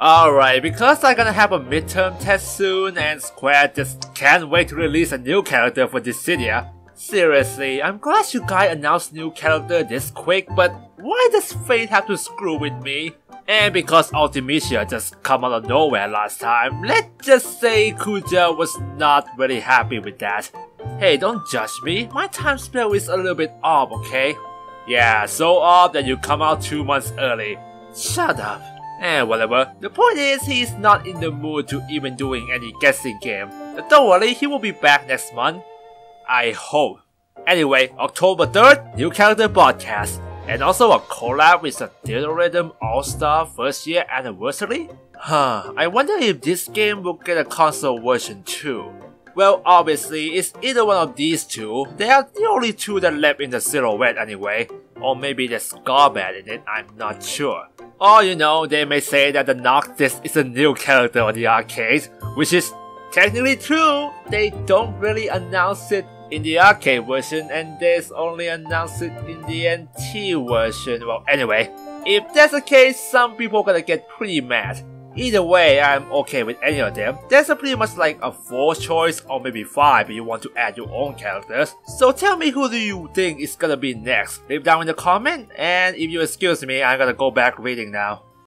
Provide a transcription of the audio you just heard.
Alright, because I'm gonna have a midterm test soon and Square just can't wait to release a new character for Dissidia. Seriously, I'm glad you guys announced new character this quick, but why does fate have to screw with me? And because Ultimecia just come out of nowhere last time, let's just say Kuja was not really happy with that. Hey, don't judge me, my time spell is a little bit off, okay? Yeah, so off that you come out 2 months early. Shut up. And whatever, the point is he's not in the mood to even doing any guessing game. But don't worry, he will be back next month. I hope. Anyway, October 3rd, new character broadcast. And also a collab with the Theater Rhythm All Star first year anniversary? Huh, I wonder if this game will get a console version too. Well, obviously, it's either one of these two. They are the only two that left in the silhouette anyway. Or maybe there's Scarbat in it, I'm not sure. Or you know, they may say that the Noctis is a new character on the arcade, which is technically true. They don't really announce it in the arcade version, and there's only announced it in the NT version. Well, anyway, if that's the case, some people are gonna get pretty mad. Either way, I'm okay with any of them. There's a pretty much like a 4 choice or maybe 5 if you want to add your own characters. So tell me, who do you think is gonna be next? Leave down in the comment, and if you excuse me, I'm gonna go back reading now.